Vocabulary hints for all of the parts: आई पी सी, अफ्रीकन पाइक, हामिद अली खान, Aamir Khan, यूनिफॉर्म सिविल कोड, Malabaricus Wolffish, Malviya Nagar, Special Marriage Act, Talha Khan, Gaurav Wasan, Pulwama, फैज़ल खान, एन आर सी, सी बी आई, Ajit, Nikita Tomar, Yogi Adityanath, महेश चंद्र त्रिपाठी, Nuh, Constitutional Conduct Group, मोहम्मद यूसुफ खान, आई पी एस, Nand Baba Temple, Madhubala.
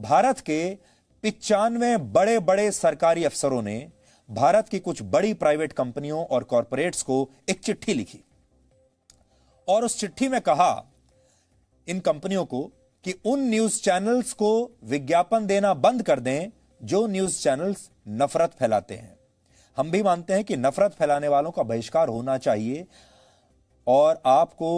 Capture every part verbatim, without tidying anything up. भारत के पिचानवे बड़े बड़े सरकारी अफसरों ने भारत की कुछ बड़ी प्राइवेट कंपनियों और कॉरपोरेट्स को एक चिट्ठी लिखी और उस चिट्ठी में कहा इन कंपनियों को कि उन न्यूज चैनल्स को विज्ञापन देना बंद कर दें जो न्यूज चैनल्स नफरत फैलाते हैं। हम भी मानते हैं कि नफरत फैलाने वालों का बहिष्कार होना चाहिए और आपको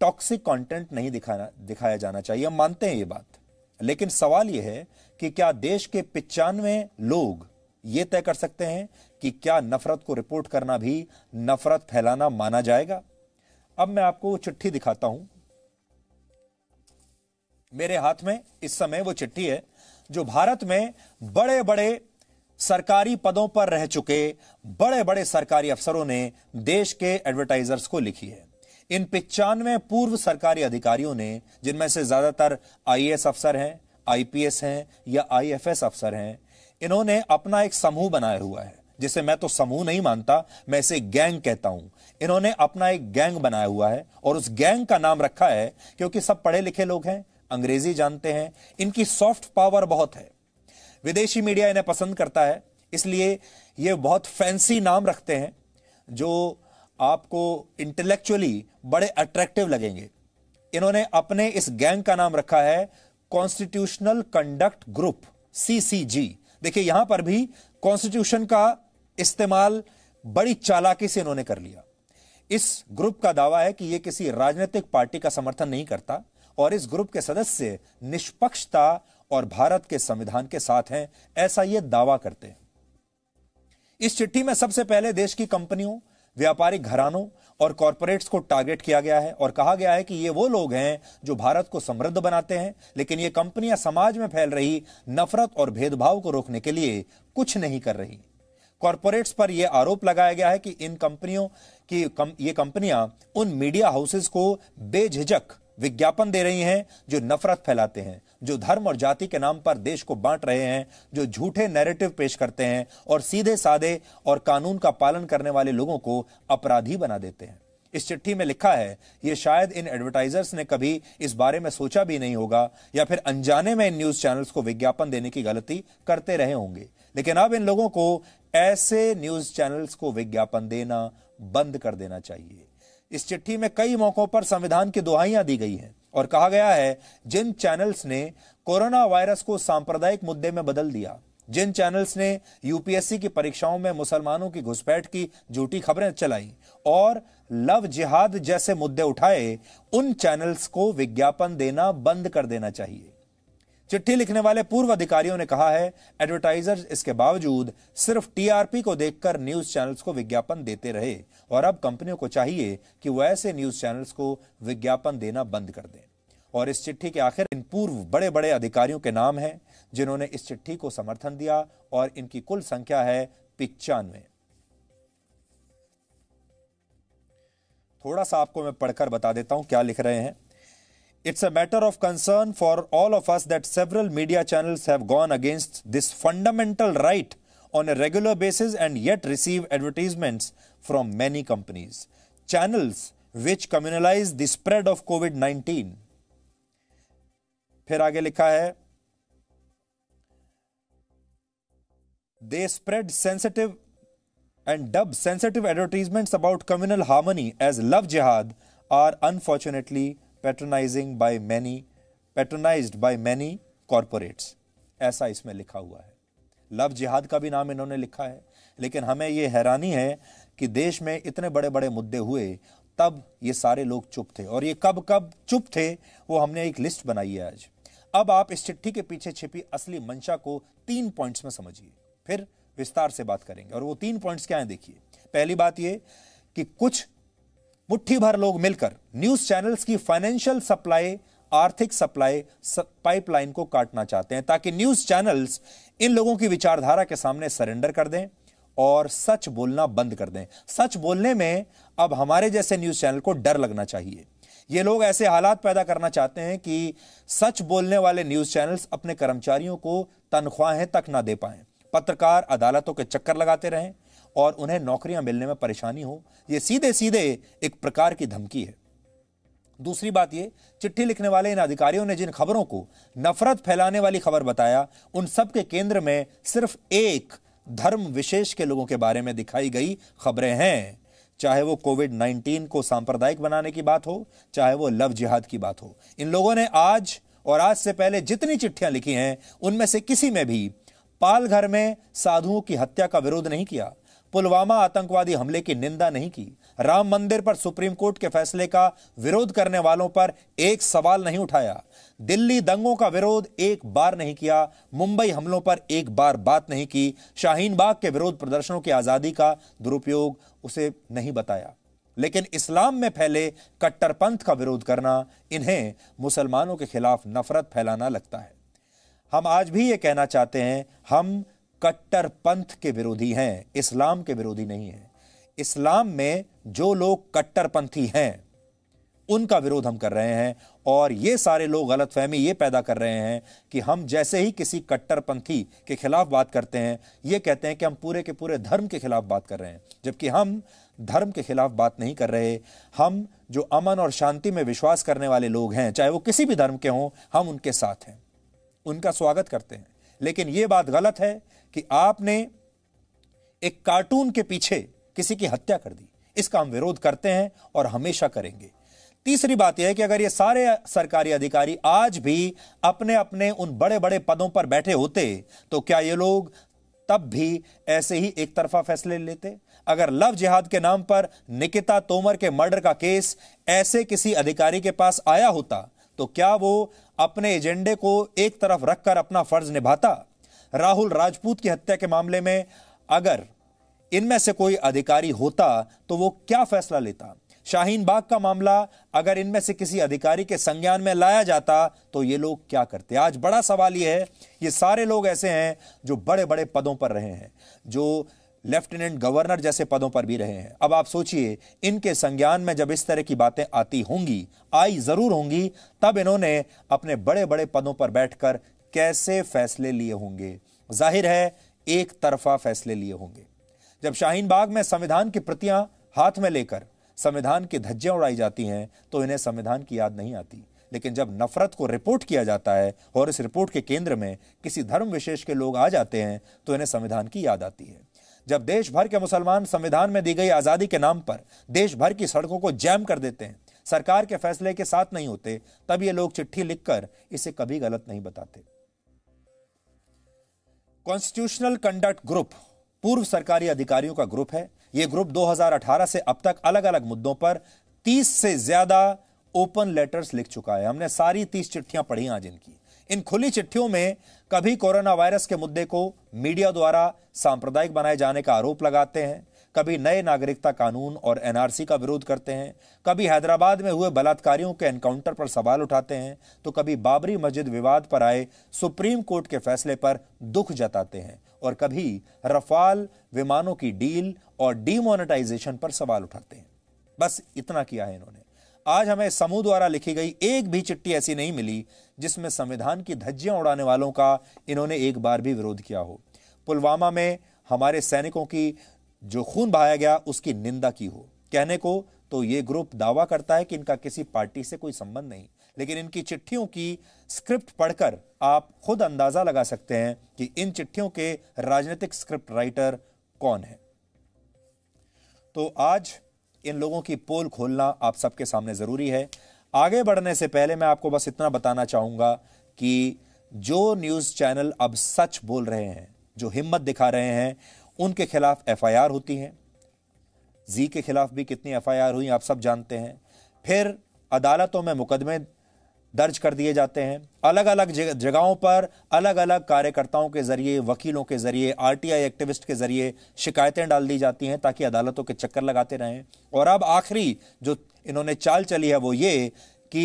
टॉक्सिक कंटेंट नहीं दिखाना दिखाया जाना चाहिए, हम मानते हैं ये बात। लेकिन सवाल यह है कि क्या देश के पिचानवे लोग ये तय कर सकते हैं कि क्या नफरत को रिपोर्ट करना भी नफरत फैलाना माना जाएगा? अब मैं आपको वो चिट्ठी दिखाता हूं, मेरे हाथ में इस समय वो चिट्ठी है जो भारत में बड़े बड़े सरकारी पदों पर रह चुके बड़े बड़े सरकारी अफसरों ने देश के एडवर्टाइजर्स को लिखी है। इन पिचानवे पूर्व सरकारी अधिकारियों ने, जिनमें से ज्यादातर आई ए एस अफसर हैं, आई पी एस हैं या आई एफ एस अफसर हैं, इन्होंने अपना एक समूह बनाया हुआ है, जिसे मैं तो समूह नहीं मानता, मैं इसे गैंग कहता हूं। इन्होंने अपना एक गैंग बनाया हुआ है और उस गैंग का नाम रखा है, क्योंकि सब पढ़े लिखे लोग हैं, अंग्रेजी जानते हैं, इनकी सॉफ्ट पावर बहुत है, विदेशी मीडिया इन्हें पसंद करता है, इसलिए ये बहुत फैंसी नाम रखते हैं जो आपको इंटेलेक्चुअली बड़े अट्रैक्टिव लगेंगे। इन्होंने अपने इस गैंग का नाम रखा है constitutional conduct group, C C G. देखिए यहां पर भी कॉन्स्टिट्यूशन का इस्तेमाल बड़ी चालाकी से इन्होंने कर लिया। इस ग्रुप का दावा है कि यह किसी राजनीतिक पार्टी का समर्थन नहीं करता और इस ग्रुप के सदस्य निष्पक्षता और भारत के संविधान के साथ हैं, ऐसा यह दावा करते हैं। इस चिट्ठी में सबसे पहले देश की कंपनियों, व्यापारिक घरानों और कॉरपोरेट्स को टारगेट किया गया है और कहा गया है कि ये वो लोग हैं जो भारत को समृद्ध बनाते हैं, लेकिन ये कंपनियां समाज में फैल रही नफरत और भेदभाव को रोकने के लिए कुछ नहीं कर रही। कॉरपोरेट्स पर यह आरोप लगाया गया है कि इन कंपनियों की कम, ये कंपनियां उन मीडिया हाउसेस को बेझिझक विज्ञापन दे रही हैं जो नफरत फैलाते हैं, जो धर्म और जाति के नाम पर देश को बांट रहे हैं, जो झूठे नैरेटिव पेश करते हैं और सीधे साधे और कानून का पालन करने वाले लोगों को अपराधी बना देते हैं। इस चिट्ठी में लिखा है, ये शायद इन एडवर्टाइजर्स ने कभी इस बारे में सोचा भी नहीं होगा या फिर अनजाने में इन न्यूज चैनल्स को विज्ञापन देने की गलती करते रहे होंगे, लेकिन अब इन लोगों को ऐसे न्यूज चैनल्स को विज्ञापन देना बंद कर देना चाहिए। इस चिट्ठी में कई मौकों पर संविधान की दुहाइयां दी गई हैं और कहा गया है जिन चैनल्स ने कोरोना वायरस को सांप्रदायिक मुद्दे में बदल दिया, जिन चैनल्स ने यू पी एस सी की परीक्षाओं में मुसलमानों की घुसपैठ की झूठी खबरें चलाई और लव जिहाद जैसे मुद्दे उठाए, उन चैनल्स को विज्ञापन देना बंद कर देना चाहिए। चिट्ठी लिखने वाले पूर्व अधिकारियों ने कहा है एडवर्टाइजर्स इसके बावजूद सिर्फ टी आर पी को देखकर न्यूज चैनल्स को विज्ञापन देते रहे और अब कंपनियों को चाहिए कि वह ऐसे न्यूज चैनल्स को विज्ञापन देना बंद कर दें। और इस चिट्ठी के आखिर इन पूर्व बड़े बड़े अधिकारियों के नाम हैं जिन्होंने इस चिट्ठी को समर्थन दिया और इनकी कुल संख्या है पिचानवे। थोड़ा सा आपको मैं पढ़कर बता देता हूं क्या लिख रहे हैं। It's a matter of concern for all of us that several media channels have gone against this fundamental right on a regular basis and yet receive advertisements from many companies. Channels which communalize the spread of Covid nineteen. फिर आगे लिखा है, they spread sensitive and dub sensitive advertisements about communal harmony as love jihad are unfortunately patronizing by many patronized by many corporates, ऐसा इसमें लिखा हुआ है। Love जिहाद का भी नाम इन्होंने लिखा है, लेकिन हमें ये हैरानी है कि देश में इतने बड़े बड़े मुद्दे हुए तब ये सारे लोग चुप थे और ये कब कब चुप थे वो हमने एक लिस्ट बनाई है आज। अब आप इस चिट्ठी के पीछे छिपी असली मंशा को तीन पॉइंट्स में समझिए, फिर विस्तार से बात करेंगे। और वो तीन पॉइंट्स क्या हैं देखिए। पहली बात ये कि कुछ मुट्ठी भर लोग मिलकर न्यूज चैनल्स की फाइनेंशियल सप्लाई, आर्थिक सप्लाई पाइपलाइन को काटना चाहते हैं ताकि न्यूज चैनल्स इन लोगों की विचारधारा के सामने सरेंडर कर दें और सच बोलना बंद कर दें। सच बोलने में अब हमारे जैसे न्यूज चैनल को डर लगना चाहिए। ये लोग ऐसे हालात पैदा करना चाहते हैं कि सच बोलने वाले न्यूज चैनल्स अपने कर्मचारियों को तनख्वाहें तक ना दे पाएं, पत्रकार अदालतों के चक्कर लगाते रहें और उन्हें नौकरियां मिलने में परेशानी हो। यह सीधे सीधे एक प्रकार की धमकी है। दूसरी बात ये, चिट्ठी लिखने वाले इन अधिकारियों ने जिन खबरों को नफरत फैलाने वाली खबर बताया, उन सब के केंद्र में सिर्फ एक धर्म विशेष के लोगों के बारे में दिखाई गई खबरें हैं, चाहे वो कोविड नाइनटीन को सांप्रदायिक बनाने की बात हो, चाहे वो लव जिहाद की बात हो। इन लोगों ने आज और आज से पहले जितनी चिट्ठियां लिखी हैं, उनमें से किसी में भी पालघर में साधुओं की हत्या का विरोध नहीं किया, पुलवामा आतंकवादी हमले की निंदा नहीं की, राम मंदिर पर सुप्रीम कोर्ट के फैसले का विरोध करने वालों पर एक सवाल नहीं उठाया, दिल्ली दंगों का विरोध एक बार नहीं किया, मुंबई हमलों पर एक बार बात नहीं की, शाहीन बाग के विरोध प्रदर्शनों की आज़ादी का दुरुपयोग उसे नहीं बताया। लेकिन इस्लाम में फैले कट्टरपंथ का विरोध करना इन्हें मुसलमानों के खिलाफ नफरत फैलाना लगता है। हम आज भी ये कहना चाहते हैं, हम कट्टरपंथ के विरोधी हैं, इस्लाम के विरोधी नहीं हैं। इस्लाम में जो लोग कट्टरपंथी हैं उनका विरोध हम कर रहे हैं, और ये सारे लोग गलतफहमी ये पैदा कर रहे हैं कि हम जैसे ही किसी कट्टरपंथी के खिलाफ बात करते हैं, ये कहते हैं कि हम पूरे के पूरे धर्म के खिलाफ बात कर रहे हैं, जबकि हम धर्म के खिलाफ बात नहीं कर रहे। हम जो अमन और शांति में विश्वास करने वाले लोग हैं, चाहे वो किसी भी धर्म के हों, हम उनके साथ हैं, उनका स्वागत करते हैं। लेकिन ये बात गलत है कि आपने एक कार्टून के पीछे किसी की हत्या कर दी, इसका हम विरोध करते हैं और हमेशा करेंगे। तीसरी बात यह है कि अगर ये सारे सरकारी अधिकारी आज भी अपने अपने उन बड़े बड़े पदों पर बैठे होते, तो क्या ये लोग तब भी ऐसे ही एक तरफा फैसले लेते? अगर लव जिहाद के नाम पर निकिता तोमर के मर्डर का केस ऐसे किसी अधिकारी के पास आया होता, तो क्या वो अपने एजेंडे को एक तरफ रखकर अपना फर्ज निभाता? राहुल राजपूत की हत्या के मामले में अगर इनमें से कोई अधिकारी होता तो वो क्या फैसला लेता? शाहीन बाग का मामला अगर इनमें से किसी अधिकारी के संज्ञान में लाया जाता तो ये लोग क्या करते? आज बड़ा सवाल ये है, ये सारे लोग ऐसे हैं जो बड़े बड़े पदों पर रहे हैं, जो लेफ्टिनेंट गवर्नर जैसे पदों पर भी रहे हैं। अब आप सोचिए, इनके संज्ञान में जब इस तरह की बातें आती होंगी, आई जरूर होंगी, तब इन्होंने अपने बड़े बड़े पदों पर बैठकर कैसे फैसले लिए होंगे? जाहिर है एक तरफा फैसले लिए होंगे। जब शाहीन बाग में संविधान की प्रतियां हाथ में लेकर संविधान की धज्जियां उड़ाई जाती हैं तो इन्हें संविधान की याद नहीं आती, लेकिन जब नफरत को रिपोर्ट किया जाता है और इस रिपोर्ट के केंद्र में किसी धर्म विशेष के लोग आ जाते हैं तो इन्हें संविधान की याद आती है। जब देश भर के मुसलमान संविधान में दी गई आज़ादी के नाम पर देश भर की सड़कों को जैम कर देते हैं, सरकार के फैसले के साथ नहीं होते, तब ये लोग चिट्ठी लिखकर इसे कभी गलत नहीं बताते। कॉन्स्टिट्यूशनल कंडक्ट ग्रुप पूर्व सरकारी अधिकारियों का ग्रुप है। यह ग्रुप दो हज़ार अठारह से अब तक अलग अलग मुद्दों पर तीस से ज्यादा ओपन लेटर्स लिख चुका है। हमने सारी तीस चिट्ठियां पढ़ी आज इनकी। इन खुली चिट्ठियों में कभी कोरोना वायरस के मुद्दे को मीडिया द्वारा सांप्रदायिक बनाए जाने का आरोप लगाते हैं, कभी नए नागरिकता कानून और एन आर सी का विरोध करते हैं, कभी हैदराबाद में हुए बलात्कारियों के एनकाउंटर पर सवाल उठाते हैं, तो कभी बाबरी मस्जिद विवाद पर आए सुप्रीम कोर्ट के फैसले पर दुख जताते हैं, और कभी रफाल विमानों की डील और डीमोनेटाइजेशन पर सवाल उठाते हैं। बस इतना किया है इन्होंने। आज हमें समूह द्वारा लिखी गई एक भी चिट्ठी ऐसी नहीं मिली जिसमें संविधान की धज्जियां उड़ाने वालों का इन्होंने एक बार भी विरोध किया हो, पुलवामा में हमारे सैनिकों की जो खून बहाया गया उसकी निंदा की हो। कहने को तो ये ग्रुप दावा करता है कि इनका किसी पार्टी से कोई संबंध नहीं, लेकिन इनकी चिट्ठियों की स्क्रिप्ट पढ़कर आप खुद अंदाजा लगा सकते हैं कि इन चिट्ठियों के राजनीतिक स्क्रिप्ट राइटर कौन है। तो आज इन लोगों की पोल खोलना आप सबके सामने जरूरी है। आगे बढ़ने से पहले मैं आपको बस इतना बताना चाहूंगा कि जो न्यूज़ चैनल अब सच बोल रहे हैं, जो हिम्मत दिखा रहे हैं, उनके खिलाफ एफ आई आर होती है। जी के खिलाफ भी कितनी एफ आई आर हुई आप सब जानते हैं। फिर अदालतों में मुकदमे दर्ज कर दिए जाते हैं, अलग अलग जगहों पर अलग अलग कार्यकर्ताओं के जरिए, वकीलों के जरिए, आर टी आई एक्टिविस्ट के जरिए शिकायतें डाल दी जाती हैं ताकि अदालतों के चक्कर लगाते रहें। और अब आखिरी जो इन्होंने चाल चली है वो ये कि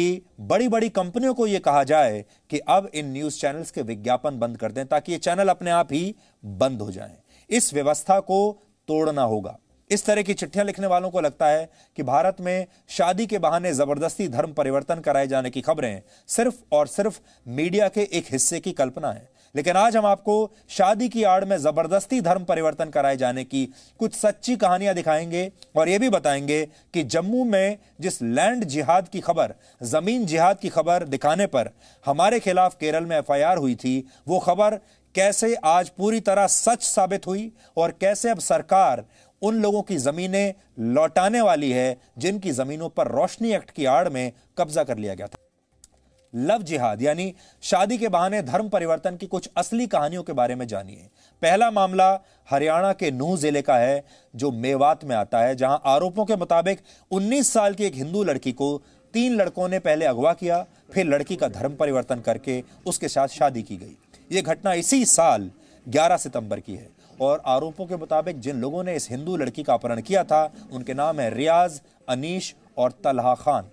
बड़ी बड़ी कंपनियों को ये कहा जाए कि अब इन न्यूज़ चैनल्स के विज्ञापन बंद कर दें ताकि ये चैनल अपने आप ही बंद हो जाएँ। इस व्यवस्था को तोड़ना होगा। इस तरह की चिट्ठियां लिखने वालों को लगता है कि भारत में शादी के बहाने जबरदस्ती धर्म परिवर्तन कराए जाने की खबरें सिर्फ और सिर्फ मीडिया के एक हिस्से की कल्पना है। लेकिन आज हम आपको शादी की आड़ में जबरदस्ती धर्म परिवर्तन कराए जाने की कुछ सच्ची कहानियां दिखाएंगे और यह भी बताएंगे कि जम्मू में जिस लैंड जिहाद की खबर, जमीन जिहाद की खबर दिखाने पर हमारे खिलाफ केरल में एफ आई आर हुई थी, वो खबर कैसे आज पूरी तरह सच साबित हुई और कैसे अब सरकार उन लोगों की जमीनें लौटाने वाली है जिनकी जमीनों पर रोशनी एक्ट की आड़ में कब्जा कर लिया गया था। लव जिहाद यानी शादी के बहाने धर्म परिवर्तन की कुछ असली कहानियों के बारे में जानिए। पहला मामला हरियाणा के नूह जिले का है जो मेवात में आता है, जहां आरोपों के मुताबिक उन्नीस साल की एक हिंदू लड़की को तीन लड़कों ने पहले अगवा किया, फिर लड़की का धर्म परिवर्तन करके उसके साथ शादी की गई। ये घटना इसी साल ग्यारह सितंबर की है और आरोपों के मुताबिक जिन लोगों ने इस हिंदू लड़की का अपहरण किया था उनके नाम है रियाज, अनीश और तलहा खान।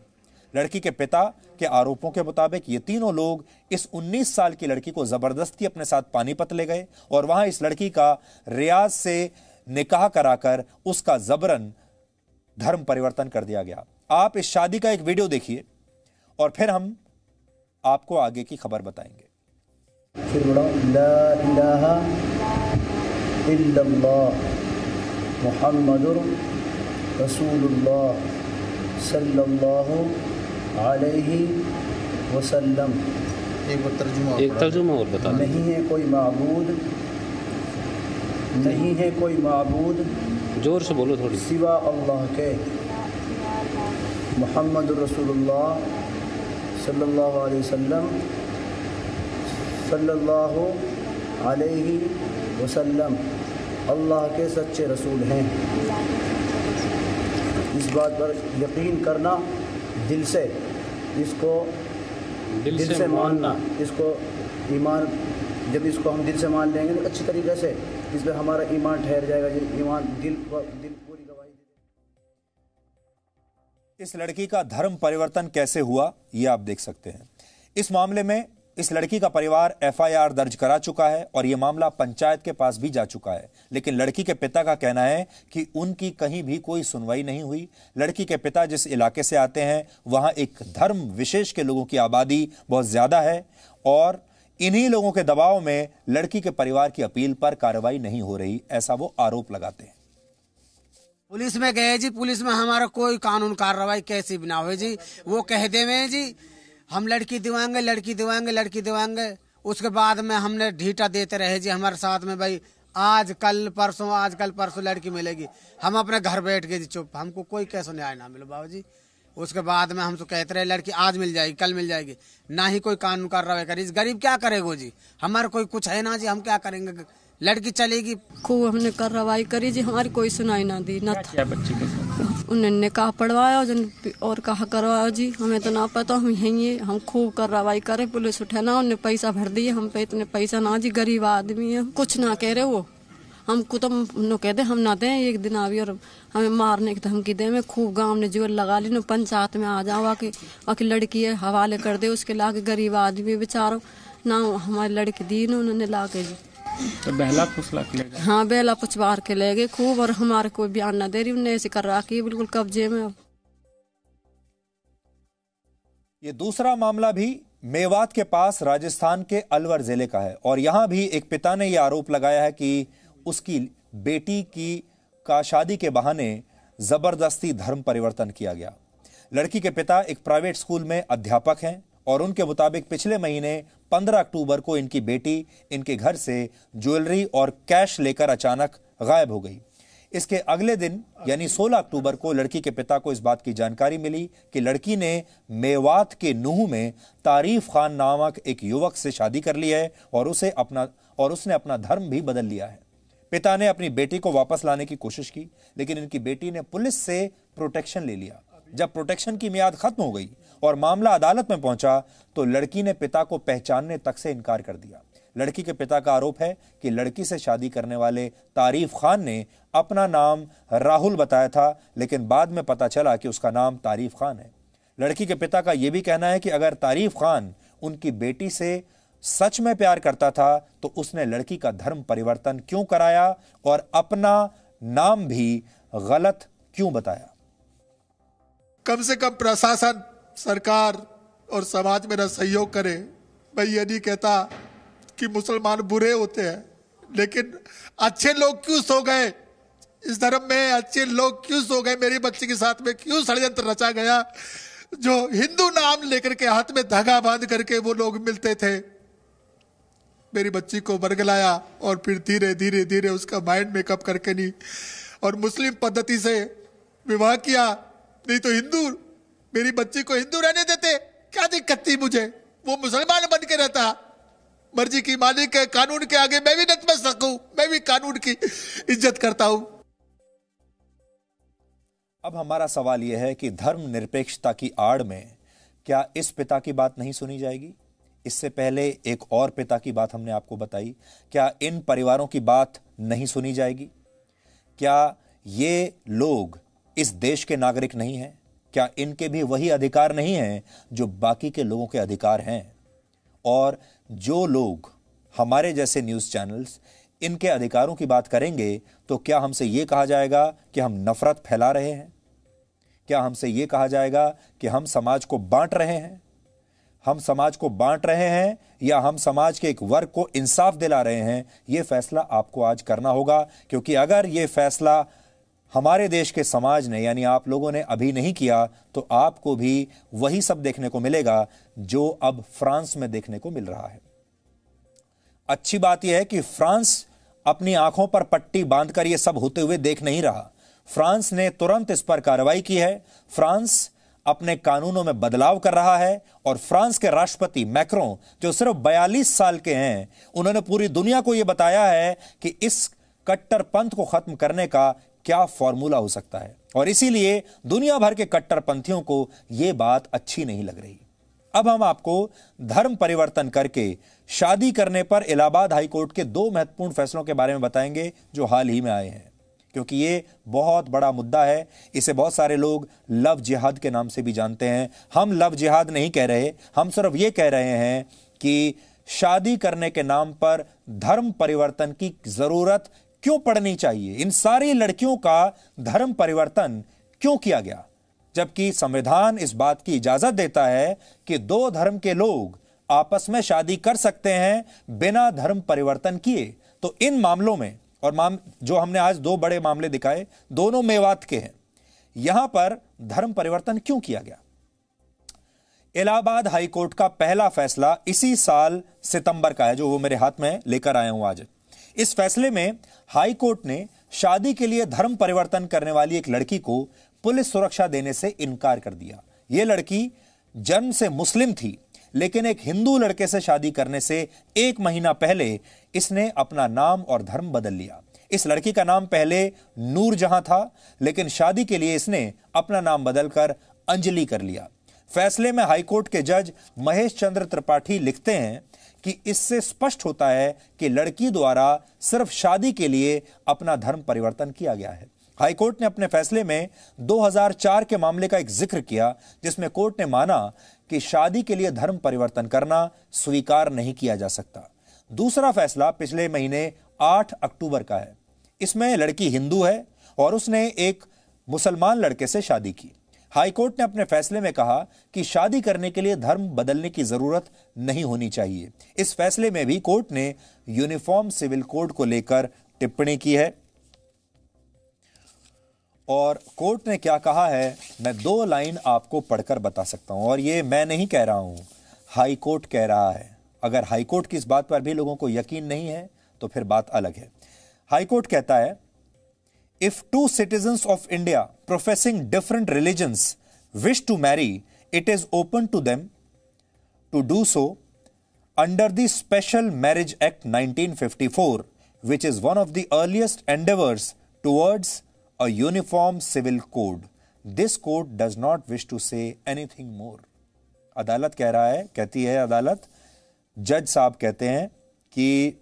लड़की के पिता के आरोपों के मुताबिक ये तीनों लोग इस उन्नीस साल की लड़की को जबरदस्ती अपने साथ पानीपत ले गए और वहां इस लड़की का रियाज से निकाह कराकर उसका जबरन धर्म परिवर्तन कर दिया गया। आप इस शादी का एक वीडियो देखिए और फिर हम आपको आगे की खबर बताएंगे। अलैहि वसल्लम एक तर्जुमा और बता, नहीं है कोई माबूद, नहीं है कोई माबूद जोर से बोलो थोड़ी, सिवा अल्लाह के, मोहम्मद रसूलुल्लाह सल्लल्लाहु अलैहि वसल्लम सल्लल्लाहु अलैहि वसल्लम अल्लाह के सच्चे रसूल हैं। इस बात पर यकीन करना दिल से, इसको दिल, दिल से, से मानना, इसको ईमान, जब इसको हम दिल से मान लेंगे तो अच्छी तरीके से इस पर हमारा ईमान ठहर जाएगा। ईमान दिल दिल पूरी गवाही दे। इस लड़की का धर्म परिवर्तन कैसे हुआ ये आप देख सकते हैं। इस मामले में इस लड़की का परिवार एफ आई आर दर्ज करा चुका है और यह मामला पंचायत के पास भी जा चुका है, लेकिन लड़की के पिता का कहना है कि उनकी कहीं भी कोई सुनवाई नहीं हुई। लड़की के पिता जिस इलाके से आते हैं वहाँ एक धर्म विशेष के लोगों की आबादी बहुत ज़्यादा है और इन्हीं लोगों के दबाव में लड़की के परिवार की अपील पर कार्रवाई नहीं हो रही, ऐसा वो आरोप लगाते हैं। पुलिस में गए जी, पुलिस में हमारा कोई कानून कार्रवाई कैसी भी ना हो जी, वो कह दे में जी हम लड़की दिवाएंगे लड़की दिवाएंगे लड़की दिवाएंगे। उसके बाद में हमने ढीटा देते रहे जी, हमारे साथ में भाई आज कल परसों आज कल परसों लड़की मिलेगी, हम अपने घर बैठ गए जी चुप, हमको कोई कैसे न्याय ना मिलो बाबू जी। उसके बाद में हमसे कहते रहे लड़की आज मिल जाएगी कल मिल जाएगी, ना ही कोई कानून कार्रवाई करे। गरीब क्या करेगा जी, हमारा कोई कुछ है ना जी, हम क्या करेंगे, लड़की चलेगी। खूब हमने कार्रवाई करी जी, हमारी कोई सुनाई ना दी ना था। बच्ची के साथ उन्होंने कहा पढ़वाया और कहा करवाया जी, हमें तो ना पता, हम यहीं हम खूब कार्रवाई करे, पुलिस उठे ना, उन्हें पैसा भर दिए, हम पे इतने पैसा ना जी, गरीब आदमी है, कुछ ना कह रहे वो हमको, तो नो कह दे हम ना दें एक दिन आवी और हमें मारने की धमकी दे। मैं खूब गांव ने जोर लगा ली, पंचायत में आ जाओ आके आके लड़की है हवाले कर दे, उसके लाके गरीब आदमी बेचारो ना हमारी लड़की दी ना उन्होंने लाके जी। तो बहला फुसला के ले गए, हाँ बहला पुछवार के ले गए खूब, और हमारे कोई बयान ना दे रही, उन्हें ऐसे कर रखी बिल्कुल कब्जे में। ये दूसरा मामला भी मेवात के पास राजस्थान के अलवर जिले का है और यहाँ भी एक पिता ने यह आरोप लगाया है कि उसकी बेटी की का शादी के बहाने जबरदस्ती धर्म परिवर्तन किया गया। लड़की के पिता एक प्राइवेट स्कूल में अध्यापक हैं और उनके मुताबिक पिछले महीने पंद्रह अक्टूबर को इनकी बेटी इनके घर से ज्वेलरी और कैश लेकर अचानक गायब हो गई। इसके अगले दिन यानी सोलह अक्टूबर को लड़की के पिता को इस बात की जानकारी मिली कि लड़की ने मेवात के नूह में तारीफ खान नामक एक युवक से शादी कर ली है और उसे अपना और उसने अपना धर्म भी बदल लिया है। पिता ने अपनी बेटी को वापस लाने की कोशिश की, लेकिन इनकी बेटी ने पुलिस से प्रोटेक्शन ले लिया। जब प्रोटेक्शन की मियाद खत्म हो गई और मामला अदालत में पहुंचा तो लड़की ने पिता को पहचानने तक से इनकार कर दिया। लड़की के पिता का आरोप है कि लड़की से शादी करने वाले तारीफ खान ने अपना नाम राहुल बताया था, लेकिन बाद में पता चला कि उसका नाम तारीफ खान है। लड़की के पिता का यह भी कहना है कि अगर तारीफ खान उनकी बेटी से सच में प्यार करता था तो उसने लड़की का धर्म परिवर्तन क्यों कराया और अपना नाम भी गलत क्यों बताया? कम से कम प्रशासन, सरकार और समाज मेरा सहयोग करे। मैं ये नहीं कहता कि मुसलमान बुरे होते हैं, लेकिन अच्छे लोग क्यों सो गए इस धर्म में? अच्छे लोग क्यों सो गए? मेरी बच्ची के साथ में क्यों षड्यंत्र रचा गया? जो हिंदू नाम लेकर के हाथ में धागा बांध करके वो लोग मिलते थे, मेरी बच्ची को बरगलाया और फिर धीरे धीरे धीरे उसका माइंड मेकअप करके नहीं और मुस्लिम पद्धति से विवाह किया, नहीं तो हिंदू, मेरी बच्ची को हिंदू रहने देते, क्या दिक्कत थी मुझे? वो मुसलमान बन के रहता, मर्जी की मालिक है, कानून के आगे मैं भी नतमस्तक हूं, मैं भी कानून की इज्जत करता हूं। अब हमारा सवाल यह है कि धर्म निरपेक्षता की आड़ में क्या इस पिता की बात नहीं सुनी जाएगी? इससे पहले एक और पिता की बात हमने आपको बताई, क्या इन परिवारों की बात नहीं सुनी जाएगी? क्या ये लोग इस देश के नागरिक नहीं हैं? क्या इनके भी वही अधिकार नहीं हैं जो बाकी के लोगों के अधिकार हैं? और जो लोग हमारे जैसे न्यूज़ चैनल्स इनके अधिकारों की बात करेंगे तो क्या हमसे ये कहा जाएगा कि हम नफरत फैला रहे हैं? क्या हमसे ये कहा जाएगा कि हम समाज को बांट रहे हैं? हम समाज को बांट रहे हैं या हम समाज के एक वर्ग को इंसाफ दिला रहे हैं? ये फैसला आपको आज करना होगा, क्योंकि अगर ये फैसला हमारे देश के समाज ने यानी आप लोगों ने अभी नहीं किया तो आपको भी वही सब देखने को मिलेगा जो अब फ्रांस में देखने को मिल रहा है। अच्छी बात यह है कि फ्रांस अपनी आंखों पर पट्टी बांधकर ये सब होते हुए देख नहीं रहा। फ्रांस ने तुरंत इस पर कार्रवाई की है, फ्रांस अपने कानूनों में बदलाव कर रहा है और फ्रांस के राष्ट्रपति मैक्रों, जो सिर्फ बयालीस साल के हैं, उन्होंने पूरी दुनिया को यह बताया है कि इस कट्टरपंथ को खत्म करने का क्या फॉर्मूला हो सकता है। और इसीलिए दुनिया भर के कट्टरपंथियों को यह बात अच्छी नहीं लग रही। अब हम आपको धर्म परिवर्तन करके शादी करने पर इलाहाबाद हाईकोर्ट के दो महत्वपूर्ण फैसलों के बारे में बताएंगे जो हाल ही में आए हैं, क्योंकि ये बहुत बड़ा मुद्दा है। इसे बहुत सारे लोग लव जिहाद के नाम से भी जानते हैं। हम लव जिहाद नहीं कह रहे, हम सिर्फ ये कह रहे हैं कि शादी करने के नाम पर धर्म परिवर्तन की ज़रूरत क्यों पड़नी चाहिए? इन सारी लड़कियों का धर्म परिवर्तन क्यों किया गया, जबकि संविधान इस बात की इजाजत देता है कि दो धर्म के लोग आपस में शादी कर सकते हैं बिना धर्म परिवर्तन किए। तो इन मामलों में, और माम जो हमने आज दो बड़े मामले दिखाए, दोनों मेवात के हैं, यहां पर धर्म परिवर्तन क्यों किया गया? इलाहाबाद हाईकोर्ट का पहला फैसला इसी साल सितंबर का है, जो वो मेरे हाथ में लेकर आया हूं आज। इस फैसले में हाईकोर्ट ने शादी के लिए धर्म परिवर्तन करने वाली एक लड़की को पुलिस सुरक्षा देने से इनकार कर दिया। यह लड़की जन्म से मुस्लिम थी, लेकिन एक हिंदू लड़के से शादी करने से एक महीना पहले इसने अपना नाम और धर्म बदल लिया। इस लड़की का नाम पहले नूर जहां था, लेकिन शादी के लिए इसने अपना नाम बदलकर अंजलि कर लिया। फैसले में हाईकोर्ट के जज महेश चंद्र त्रिपाठी लिखते हैं कि इससे स्पष्ट होता है कि लड़की द्वारा सिर्फ शादी के लिए अपना धर्म परिवर्तन किया गया है। हाईकोर्ट ने अपने फैसले में दो हज़ार चार के मामले का एक जिक्र किया, जिसमें कोर्ट ने माना कि शादी के लिए धर्म परिवर्तन करना स्वीकार नहीं किया जा सकता। दूसरा फैसला पिछले महीने आठ अक्टूबर का है। इसमें लड़की हिंदू है और उसने एक मुसलमान लड़के से शादी की। हाईकोर्ट ने अपने फैसले में कहा कि शादी करने के लिए धर्म बदलने की जरूरत नहीं होनी चाहिए। इस फैसले में भी कोर्ट ने यूनिफॉर्म सिविल कोड को लेकर टिप्पणी की है और कोर्ट ने क्या कहा है, मैं दो लाइन आपको पढ़कर बता सकता हूं, और ये मैं नहीं कह रहा हूं, हाईकोर्ट कह रहा है। अगर हाईकोर्ट की इस बात पर भी लोगों को यकीन नहीं है तो फिर बात अलग है। हाईकोर्ट कहता है, if two citizens of India professing different religions wish to marry, it is open to them to do so under the special marriage act nineteen fifty four, which is one of the earliest endeavours towards A uniform civil code. This court does not wish to say anything more. अदालत कह रहा है, कहती है अदालत, जज साहब कहते हैं कि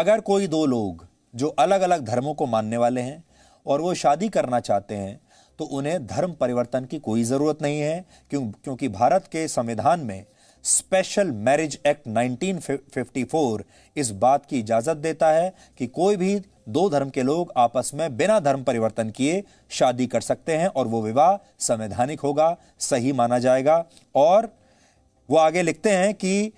अगर कोई दो लोग जो अलग अलग धर्मों को मानने वाले हैं और वो शादी करना चाहते हैं तो उन्हें धर्म परिवर्तन की कोई ज़रूरत नहीं है, क्यों क्योंकि भारत के संविधान में special marriage act nineteen fifty four इस बात की इजाजत देता है कि कोई भी दो धर्म के लोग आपस में बिना धर्म परिवर्तन किए शादी कर सकते हैं और वो विवाह संवैधानिक होगा, सही माना जाएगा। और वो आगे लिखते हैं कि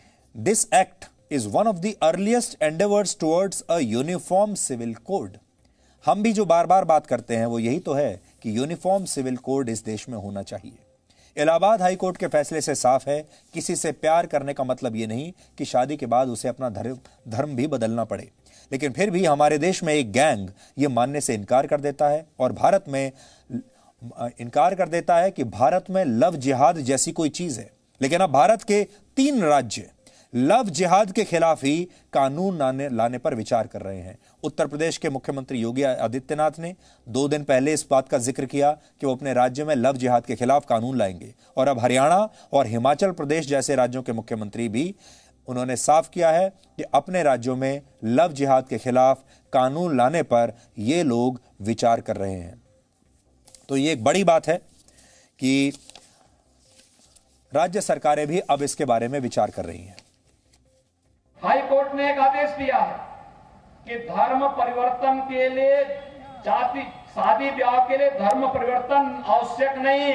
this act is one of the earliest endeavours towards a यूनिफॉर्म सिविल कोड। हम भी जो बार बार बात करते हैं वो यही तो है कि यूनिफॉर्म सिविल कोड इस देश में होना चाहिए। इलाहाबाद हाई कोर्ट के फैसले से साफ है, किसी से प्यार करने का मतलब ये नहीं कि शादी के बाद उसे अपना धर्म धर्म भी बदलना पड़े, लेकिन फिर भी हमारे देश में एक गैंग ये मानने से इनकार कर देता है और भारत में इनकार कर देता है कि भारत में लव जिहाद जैसी कोई चीज़ है। लेकिन अब भारत के तीन राज्य लव जिहाद के खिलाफ ही कानून लाने लाने पर विचार कर रहे हैं। उत्तर प्रदेश के मुख्यमंत्री योगी आदित्यनाथ ने दो दिन पहले इस बात का जिक्र किया कि वो अपने राज्य में लव जिहाद के खिलाफ कानून लाएंगे, और अब हरियाणा और हिमाचल प्रदेश जैसे राज्यों के मुख्यमंत्री भी उन्होंने साफ किया है कि अपने राज्यों में लव जिहाद के खिलाफ कानून लाने पर ये लोग विचार कर रहे हैं। तो ये एक बड़ी बात है कि राज्य सरकारें भी अब इसके बारे में विचार कर रही हैं। हाई कोर्ट ने एक आदेश दिया है कि धर्म परिवर्तन के लिए जाति शादी ब्याह के लिए धर्म परिवर्तन आवश्यक नहीं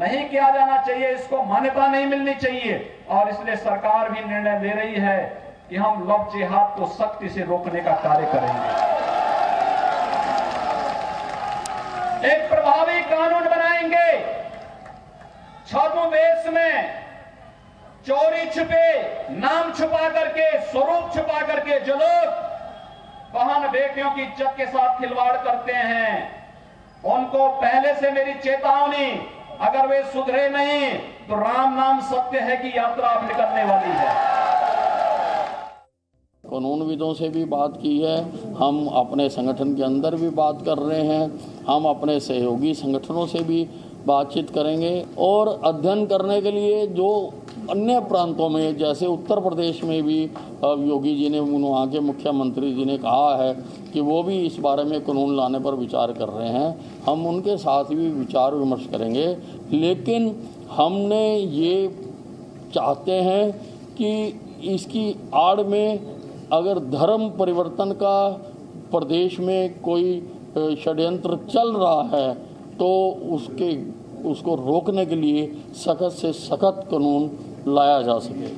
नहीं किया जाना चाहिए, इसको मान्यता नहीं मिलनी चाहिए। और इसलिए सरकार भी निर्णय ले रही है कि हम लव जिहाद को सख्ती से रोकने का कार्य करेंगे, एक प्रभावी कानून बनाएंगे। छद्म वेश में चोरी छुपे, नाम छुपा करके, स्वरूप छुपा करके जो लोग बहन बेटियों की इज्जत के साथ खिलवाड़ करते हैं, उनको पहले से मेरी चेतावनी, अगर वे सुधरे नहीं तो राम नाम सत्य है कि यात्रा अब निकलने वाली है। कानूनविदों से भी बात की है, हम अपने संगठन के अंदर भी बात कर रहे हैं, हम अपने सहयोगी संगठनों से भी बातचीत करेंगे और अध्ययन करने के लिए जो अन्य प्रांतों में जैसे उत्तर प्रदेश में भी योगी जी ने, वहाँ के मुख्यमंत्री जी ने कहा है कि वो भी इस बारे में कानून लाने पर विचार कर रहे हैं, हम उनके साथ भी विचार विमर्श करेंगे। लेकिन हमने ये चाहते हैं कि इसकी आड़ में अगर धर्म परिवर्तन का प्रदेश में कोई षड्यंत्र चल रहा है तो उसके उसको रोकने के लिए सख्त से सख्त कानून लाया जा सके।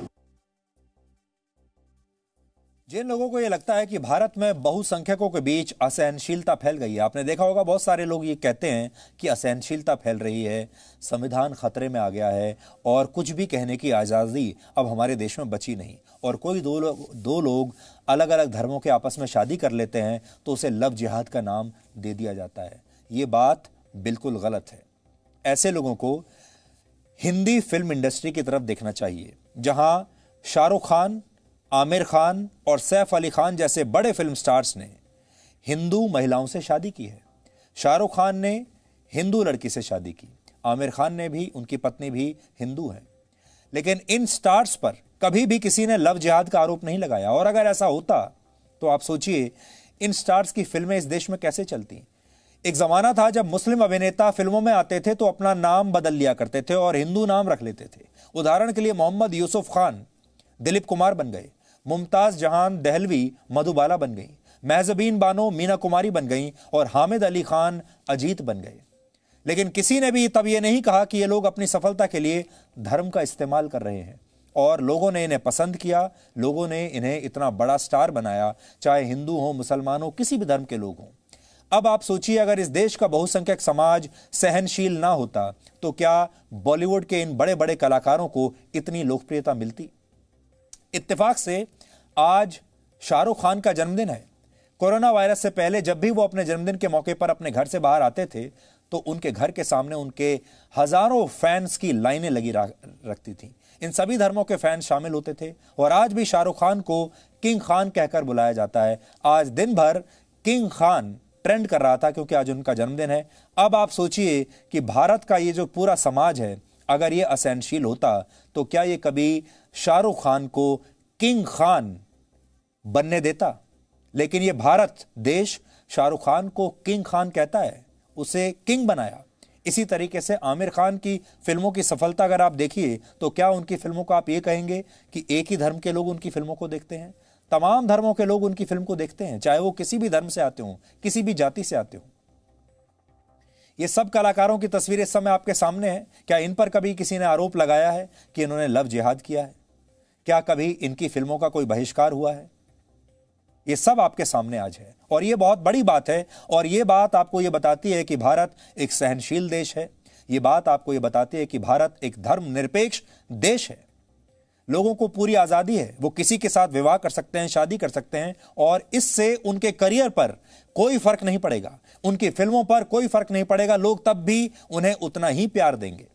जिन लोगों को यह लगता है कि भारत में बहुसंख्यकों के बीच असहनशीलता फैल गई है, आपने देखा होगा बहुत सारे लोग ये कहते हैं कि असहनशीलता फैल रही है, संविधान खतरे में आ गया है और कुछ भी कहने की आज़ादी अब हमारे देश में बची नहीं, और कोई दो लोग दो लोग अलग अलग धर्मों के आपस में शादी कर लेते हैं तो उसे लव जिहाद का नाम दे दिया जाता है। ये बात बिल्कुल गलत है। ऐसे लोगों को हिंदी फिल्म इंडस्ट्री की तरफ देखना चाहिए, जहां शाहरुख खान, आमिर खान और सैफ अली खान जैसे बड़े फिल्म स्टार्स ने हिंदू महिलाओं से शादी की है। शाहरुख खान ने हिंदू लड़की से शादी की, आमिर खान ने भी, उनकी पत्नी भी हिंदू है, लेकिन इन स्टार्स पर कभी भी किसी ने लव जिहाद का आरोप नहीं लगाया। और अगर ऐसा होता तो आप सोचिए इन स्टार्स की फिल्में इस देश में कैसे चलती। एक ज़माना था जब मुस्लिम अभिनेता फिल्मों में आते थे तो अपना नाम बदल लिया करते थे और हिंदू नाम रख लेते थे। उदाहरण के लिए मोहम्मद यूसुफ खान दिलीप कुमार बन गए, मुमताज़ जहान दहलवी मधुबाला बन गई, महजबीन बानो मीना कुमारी बन गई और हामिद अली खान अजीत बन गए। लेकिन किसी ने भी तब ये नहीं कहा कि ये लोग अपनी सफलता के लिए धर्म का इस्तेमाल कर रहे हैं, और लोगों ने इन्हें पसंद किया, लोगों ने इन्हें इतना बड़ा स्टार बनाया, चाहे हिंदू हों, मुसलमान हों, किसी भी धर्म के लोग हों। अब आप सोचिए अगर इस देश का बहुसंख्यक समाज सहनशील ना होता तो क्या बॉलीवुड के इन बड़े बड़े कलाकारों को इतनी लोकप्रियता मिलती। इत्तेफाक से आज शाहरुख खान का जन्मदिन है। कोरोना वायरस से पहले जब भी वो अपने जन्मदिन के मौके पर अपने घर से बाहर आते थे तो उनके घर के सामने उनके हजारों फैंस की लाइनें लगी रखती थीं। इन सभी धर्मों के फैंस शामिल होते थे और आज भी शाहरुख खान को किंग खान कहकर बुलाया जाता है। आज दिन भर किंग खान ट्रेंड कर रहा था क्योंकि आज उनका जन्मदिन है। अब आप सोचिए कि भारत का ये जो पूरा समाज है अगर ये असहनशील होता तो क्या ये कभी शाहरुख खान को किंग खान बनने देता। लेकिन ये भारत देश शाहरुख खान को किंग खान कहता है, उसे किंग बनाया। इसी तरीके से आमिर खान की फिल्मों की सफलता अगर आप देखिए तो क्या उनकी फिल्मों को आप ये कहेंगे कि एक ही धर्म के लोग उनकी फिल्मों को देखते हैं? तमाम धर्मों के लोग उनकी फिल्म को देखते हैं, चाहे वो किसी भी धर्म से आते हों, किसी भी जाति से आते हों। ये सब कलाकारों की तस्वीरें इस समय आपके सामने हैं। क्या इन पर कभी किसी ने आरोप लगाया है कि इन्होंने लव जिहाद किया है? क्या कभी इनकी फिल्मों का कोई बहिष्कार हुआ है? ये सब आपके सामने आज है और ये बहुत बड़ी बात है और ये बात आपको ये बताती है कि भारत एक सहनशील देश है। ये बात आपको ये बताती है कि भारत एक धर्मनिरपेक्ष देश है। लोगों को पूरी आज़ादी है, वो किसी के साथ विवाह कर सकते हैं, शादी कर सकते हैं और इससे उनके करियर पर कोई फर्क नहीं पड़ेगा, उनकी फिल्मों पर कोई फर्क नहीं पड़ेगा, लोग तब भी उन्हें उतना ही प्यार देंगे।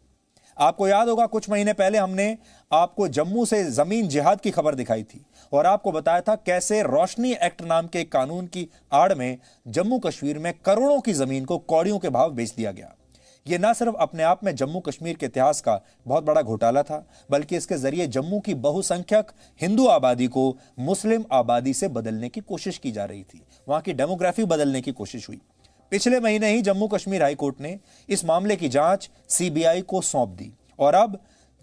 आपको याद होगा कुछ महीने पहले हमने आपको जम्मू से ज़मीन जिहाद की खबर दिखाई थी और आपको बताया था कैसे रोशनी एक्ट नाम के कानून की आड़ में जम्मू कश्मीर में करोड़ों की ज़मीन को कौड़ियों के भाव बेच दिया गया। ये ना सिर्फ अपने आप में जम्मू कश्मीर के इतिहास का बहुत बड़ा घोटाला था, बल्कि इसके जरिए जम्मू की बहुसंख्यक हिंदू आबादी को मुस्लिम आबादी से बदलने की कोशिश की जा रही थी, वहाँ की डेमोग्राफी बदलने की कोशिश हुई। पिछले महीने ही जम्मू कश्मीर हाई कोर्ट ने इस मामले की जांच सीबीआई को सौंप दी और अब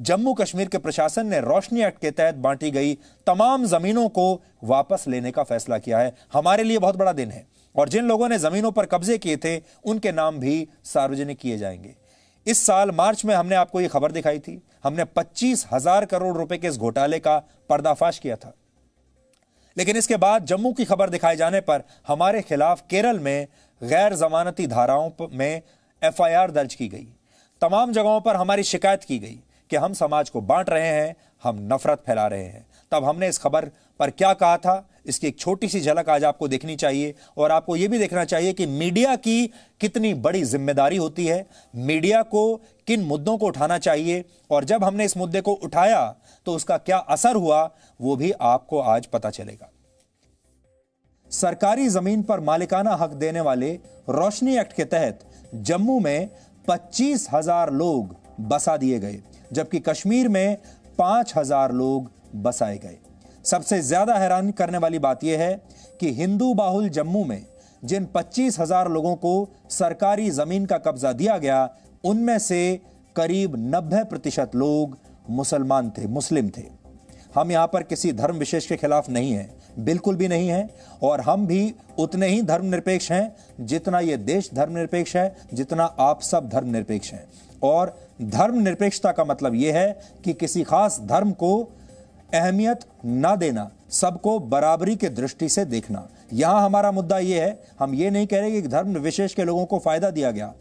जम्मू कश्मीर के प्रशासन ने रोशनी एक्ट के तहत बांटी गई तमाम जमीनों को वापस लेने का फैसला किया है। हमारे लिए बहुत बड़ा दिन है और जिन लोगों ने जमीनों पर कब्जे किए थे उनके नाम भी सार्वजनिक किए जाएंगे। इस साल मार्च में हमने आपको ये खबर दिखाई थी। हमने पच्चीस हजार करोड़ रुपए के इस घोटाले का पर्दाफाश किया था, लेकिन इसके बाद जम्मू की खबर दिखाए जाने पर हमारे खिलाफ केरल में गैर जमानती धाराओं में एफ आई आर दर्ज की गई। तमाम जगहों पर हमारी शिकायत की गई कि हम समाज को बांट रहे हैं, हम नफरत फैला रहे हैं। तब हमने इस खबर पर क्या कहा था, इसकी एक छोटी सी झलक आज आपको देखनी चाहिए और आपको यह भी देखना चाहिए कि मीडिया की कितनी बड़ी जिम्मेदारी होती है, मीडिया को किन मुद्दों को उठाना चाहिए और जब हमने इस मुद्दे को उठाया तो उसका क्या असर हुआ वो भी आपको आज पता चलेगा। सरकारी जमीन पर मालिकाना हक देने वाले रोशनी एक्ट के तहत जम्मू में पच्चीस हजार लोग बसा दिए गए, जबकि कश्मीर में पांच हजार लोग बसाए गए। सबसे ज्यादा हैरान करने वाली बात यह है कि हिंदू बाहुल जम्मू में जिन पच्चीस हजार लोगों को सरकारी जमीन का कब्जा दिया गया उनमें से करीब नब्बे प्रतिशत लोग मुसलमान थे, मुस्लिम थे। हम यहाँ पर किसी धर्म विशेष के खिलाफ नहीं हैं, बिल्कुल भी नहीं हैं और हम भी उतने ही धर्मनिरपेक्ष हैं जितना ये देश धर्मनिरपेक्ष है, जितना आप सब धर्मनिरपेक्ष हैं। और धर्मनिरपेक्षता का मतलब ये है कि किसी खास धर्म को अहमियत ना देना, सबको बराबरी के दृष्टि से देखना। यहाँ हमारा मुद्दा ये है, हम ये नहीं कह रहे कि धर्म विशेष के लोगों को फायदा दिया गया।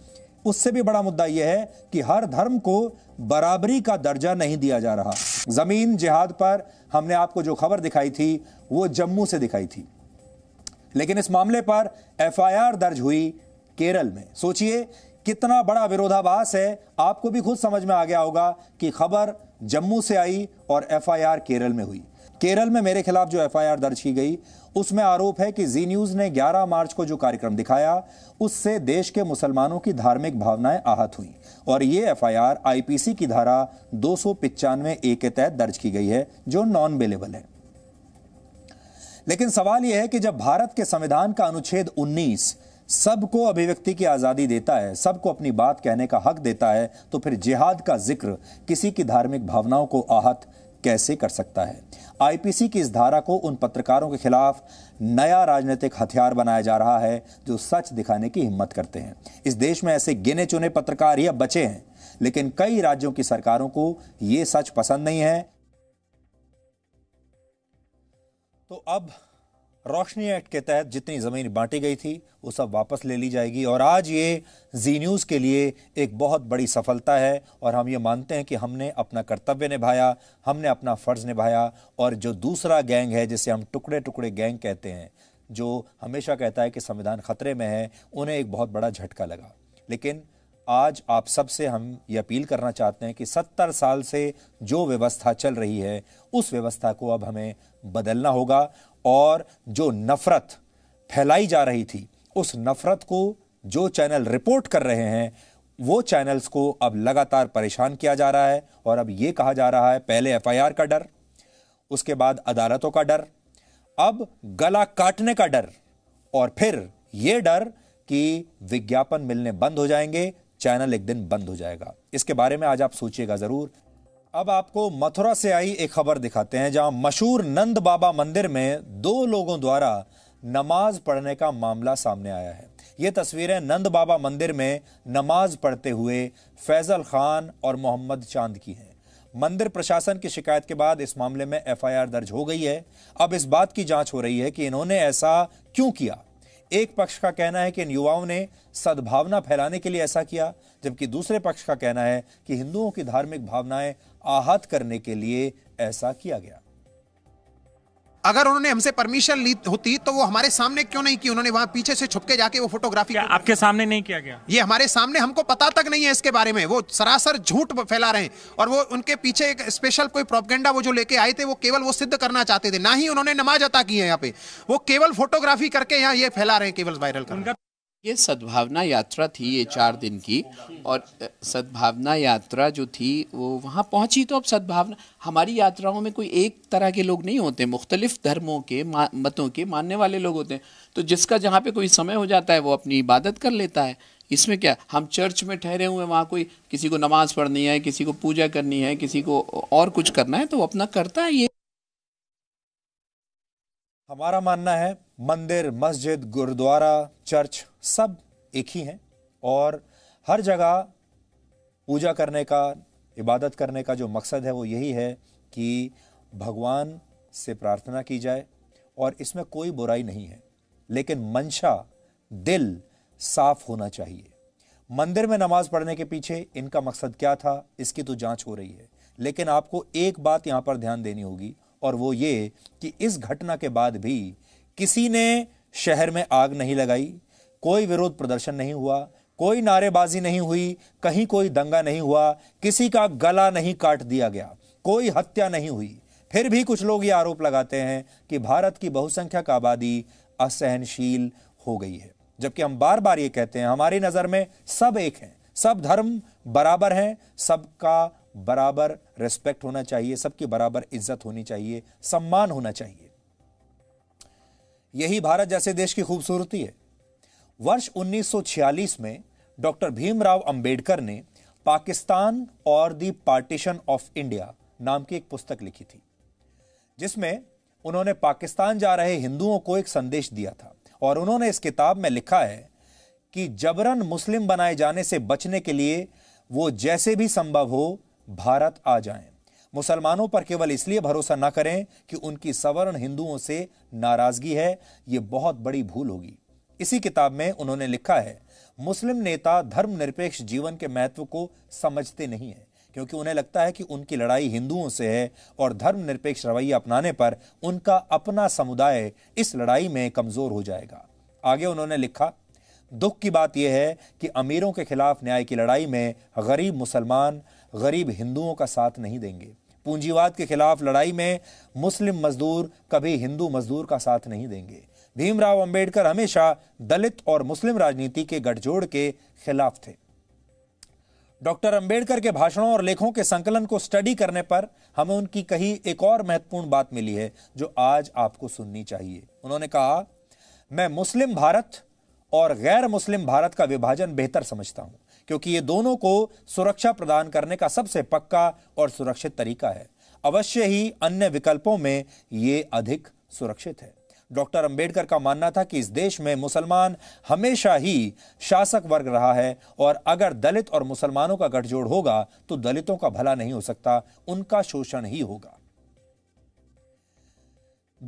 उससे भी बड़ा मुद्दा यह है कि हर धर्म को बराबरी का दर्जा नहीं दिया जा रहा। जमीन जिहाद पर हमने आपको जो खबर दिखाई थी वो जम्मू से दिखाई थी, लेकिन इस मामले पर एफ आई आर दर्ज हुई केरल में। सोचिए कितना बड़ा विरोधाभास है। आपको भी खुद समझ में आ गया होगा कि खबर जम्मू से आई और एफ आई आर केरल में हुई। केरल में मेरे खिलाफ जो एफ आई आर दर्ज की गई उसमें आरोप है कि जी न्यूज़ ने ग्यारह मार्च को जो कार्यक्रम दिखाया उससे देश के मुसलमानों की धार्मिक भावनाएं आहत हुई और ये F I R आई पी सी की धारा दो सौ पचानवे ए के तहत दर्ज की गई है, जो नॉन बेलेबल है। लेकिन सवाल यह है कि जब भारत के संविधान का अनुच्छेद उन्नीस सबको अभिव्यक्ति की आज़ादी देता है, सबको अपनी बात कहने का हक देता है, तो फिर जिहाद का जिक्र किसी की धार्मिक भावनाओं को आहत कैसे कर सकता है? आई पी सी की इस धारा को उन पत्रकारों के खिलाफ नया राजनीतिक हथियार बनाया जा रहा है जो सच दिखाने की हिम्मत करते हैं। इस देश में ऐसे गिने चुने पत्रकार ही अब बचे हैं, लेकिन कई राज्यों की सरकारों को यह सच पसंद नहीं है। तो अब रोशनी एक्ट के तहत जितनी ज़मीन बांटी गई थी वो सब वापस ले ली जाएगी और आज ये जी न्यूज़ के लिए एक बहुत बड़ी सफलता है और हम ये मानते हैं कि हमने अपना कर्तव्य निभाया, हमने अपना फ़र्ज़ निभाया। और जो दूसरा गैंग है, जिसे हम टुकड़े टुकड़े गैंग कहते हैं, जो हमेशा कहता है कि संविधान खतरे में है, उन्हें एक बहुत बड़ा झटका लगा। लेकिन आज आप सबसे हम ये अपील करना चाहते हैं कि सत्तर साल से जो व्यवस्था चल रही है उस व्यवस्था को अब हमें बदलना होगा और जो नफरत फैलाई जा रही थी उस नफरत को जो चैनल रिपोर्ट कर रहे हैं वो चैनल्स को अब लगातार परेशान किया जा रहा है। और अब ये कहा जा रहा है, पहले एफ आई आर का डर, उसके बाद अदालतों का डर, अब गला काटने का डर और फिर ये डर कि विज्ञापन मिलने बंद हो जाएंगे, चैनल एक दिन बंद हो जाएगा। इसके बारे में आज आप सोचिएगा ज़रूर। अब आपको मथुरा से आई एक खबर दिखाते हैं, जहां मशहूर नंद बाबा मंदिर में दो लोगों द्वारा नमाज पढ़ने का मामला सामने आया है। ये तस्वीरें नंद बाबा मंदिर में नमाज पढ़ते हुए फैज़ल खान और मोहम्मद चांद की हैं। मंदिर प्रशासन की शिकायत के बाद इस मामले में एफ आई आर दर्ज हो गई है। अब इस बात की जांच हो रही है कि इन्होंने ऐसा क्यों किया। एक पक्ष का कहना है कि इन युवाओं ने सद्भावना फैलाने के लिए ऐसा किया, जबकि दूसरे पक्ष का कहना है कि हिंदुओं की धार्मिक भावनाएं आहत करने के लिए ऐसा किया गया। अगर उन्होंने हमसे परमिशन ली होती तो वो हमारे सामने क्यों नहीं की? उन्होंने वहाँ पीछे से छुपके जाके वो फोटोग्राफी क्या आपके सामने नहीं किया गया? ये हमारे सामने, हमको पता तक नहीं है इसके बारे में। वो सरासर झूठ फैला रहे हैं और वो उनके पीछे एक स्पेशल कोई प्रोपेगेंडा वो जो लेके आए थे वो केवल वो सिद्ध करना चाहते थे। ना ही उन्होंने नमाज अता की है यहाँ पे, वो केवल फोटोग्राफी करके यहाँ ये फैला रहे हैं, केवल वायरल कर। ये सद्भावना यात्रा थी, ये चार दिन की, और सद्भावना यात्रा जो थी वो वहाँ पहुँची। तो अब सद्भावना, हमारी यात्राओं में कोई एक तरह के लोग नहीं होते, मुख्तलिफ धर्मों के, मतों के मानने वाले लोग होते हैं। तो जिसका जहाँ पे कोई समय हो जाता है वो अपनी इबादत कर लेता है। इसमें क्या, हम चर्च में ठहरे हुए हैं, वहाँ कोई किसी को नमाज पढ़नी है, किसी को पूजा करनी है, किसी को और कुछ करना है, तो वो अपना करता है। ये हमारा मानना है मंदिर, मस्जिद, गुरुद्वारा, चर्च सब एक ही हैं और हर जगह पूजा करने का, इबादत करने का जो मकसद है वो यही है कि भगवान से प्रार्थना की जाए, और इसमें कोई बुराई नहीं है। लेकिन मंशा, दिल साफ होना चाहिए। मंदिर में नमाज पढ़ने के पीछे इनका मकसद क्या था, इसकी तो जांच हो रही है। लेकिन आपको एक बात यहाँ पर ध्यान देनी होगी, और वो ये कि इस घटना के बाद भी किसी ने शहर में आग नहीं लगाई, कोई विरोध प्रदर्शन नहीं हुआ, कोई नारेबाजी नहीं हुई, कहीं कोई दंगा नहीं हुआ, किसी का गला नहीं काट दिया गया, कोई हत्या नहीं हुई। फिर भी कुछ लोग ये आरोप लगाते हैं कि भारत की बहुसंख्यक आबादी असहनशील हो गई है, जबकि हम बार बार ये कहते हैं हमारी नज़र में सब एक हैं, सब धर्म बराबर हैं, सबका बराबर रिस्पेक्ट होना चाहिए, सबकी बराबर इज्जत होनी चाहिए, सम्मान होना चाहिए। यही भारत जैसे देश की खूबसूरती है। वर्ष उन्नीस सौ छियालीस में डॉक्टर भीमराव अंबेडकर ने पाकिस्तान और द पार्टीशन ऑफ इंडिया नाम की एक पुस्तक लिखी थी, जिसमें उन्होंने पाकिस्तान जा रहे हिंदुओं को एक संदेश दिया था। और उन्होंने इस किताब में लिखा है कि जबरन मुस्लिम बनाए जाने से बचने के लिए वो जैसे भी संभव हो भारत आ जाएं। मुसलमानों पर केवल इसलिए भरोसा ना करें कि उनकी सवर्ण हिंदुओं से नाराजगी है, ये बहुत बड़ी भूल होगी। इसी किताब में उन्होंने लिखा है, मुस्लिम नेता धर्मनिरपेक्ष जीवन के महत्व को समझते नहीं हैं, क्योंकि उन्हें लगता है कि उनकी लड़ाई हिंदुओं से है और धर्मनिरपेक्ष रवैया अपनाने पर उनका अपना समुदाय इस लड़ाई में कमजोर हो जाएगा। आगे उन्होंने लिखा, दुख की बात यह है कि अमीरों के खिलाफ न्याय की लड़ाई में गरीब मुसलमान गरीब हिंदुओं का साथ नहीं देंगे। पूंजीवाद के खिलाफ लड़ाई में मुस्लिम मजदूर कभी हिंदू मजदूर का साथ नहीं देंगे। भीमराव अंबेडकर हमेशा दलित और मुस्लिम राजनीति के गठजोड़ के खिलाफ थे। डॉक्टर अंबेडकर के भाषणों और लेखों के संकलन को स्टडी करने पर हमें उनकी कही एक और महत्वपूर्ण बात मिली है, जो आज आपको सुननी चाहिए। उन्होंने कहा, मैं मुस्लिम भारत और गैर मुस्लिम भारत का विभाजन बेहतर समझता हूं, क्योंकि ये दोनों को सुरक्षा प्रदान करने का सबसे पक्का और सुरक्षित तरीका है। अवश्य ही अन्य विकल्पों में ये अधिक सुरक्षित है। डॉक्टर अंबेडकर का मानना था कि इस देश में मुसलमान हमेशा ही शासक वर्ग रहा है, और अगर दलित और मुसलमानों का गठजोड़ होगा तो दलितों का भला नहीं हो सकता, उनका शोषण ही होगा।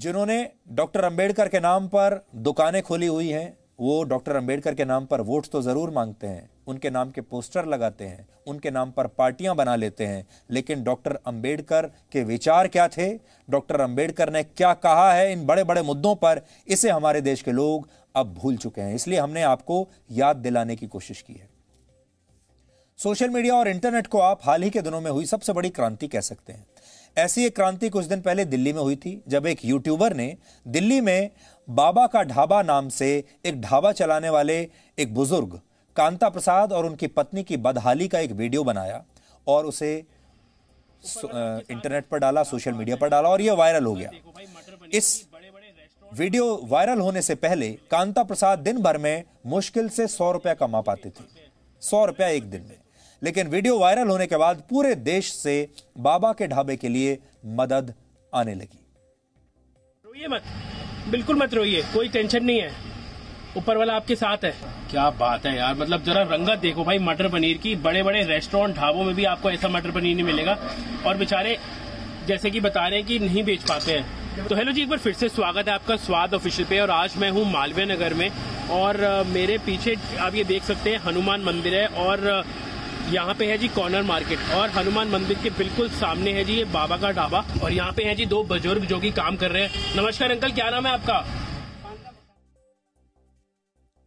जिन्होंने डॉक्टर अंबेडकर के नाम पर दुकानें खोली हुई हैं, वो डॉक्टर अंबेडकर के नाम पर वोट तो ज़रूर मांगते हैं, उनके नाम के पोस्टर लगाते हैं, उनके नाम पर पार्टियां बना लेते हैं, लेकिन डॉक्टर अंबेडकर के विचार क्या थे, डॉक्टर अंबेडकर ने क्या कहा है इन बड़े बड़े मुद्दों पर, इसे हमारे देश के लोग अब भूल चुके हैं। इसलिए हमने आपको याद दिलाने की कोशिश की है। सोशल मीडिया और इंटरनेट को आप हाल ही के दिनों में हुई सबसे बड़ी क्रांति कह सकते हैं। ऐसी एक क्रांति कुछ दिन पहले दिल्ली में हुई थी, जब एक यूट्यूबर ने दिल्ली में बाबा का ढाबा नाम से एक ढाबा चलाने वाले एक बुजुर्ग कांता प्रसाद और उनकी पत्नी की बदहाली का एक वीडियो बनाया और उसे इंटरनेट पर डाला, सोशल मीडिया पर डाला, और यह वायरल हो गया। इस वीडियो वायरल होने से पहले कांता प्रसाद दिन भर में मुश्किल से सौ रुपया कमा पाते थे। सौ रुपया एक दिन में। लेकिन वीडियो वायरल होने के बाद पूरे देश से बाबा के ढाबे के लिए मदद आने लगी। रोइए मत, बिल्कुल मत रोइए, कोई टेंशन नहीं है, ऊपर वाला आपके साथ है। क्या बात है यार, मतलब जरा रंगत देखो भाई मटर पनीर की। बड़े बड़े रेस्टोरेंट ढाबों में भी आपको ऐसा मटर पनीर नहीं मिलेगा, और बेचारे जैसे कि बता रहे हैं कि नहीं बेच पाते हैं। तो हेलो जी, एक बार फिर से स्वागत है आपका स्वाद ऑफिशियल पे, और आज मैं हूँ मालवीय नगर में, और मेरे पीछे आप ये देख सकते हैं हनुमान मंदिर है, और यहाँ पे है जी कॉर्नर मार्केट, और हनुमान मंदिर के बिल्कुल सामने है जी ये बाबा का ढाबा, और यहाँ पे है जी दो बुजुर्ग जो कि काम कर रहे हैं। नमस्कार अंकल, क्या नाम है आपका?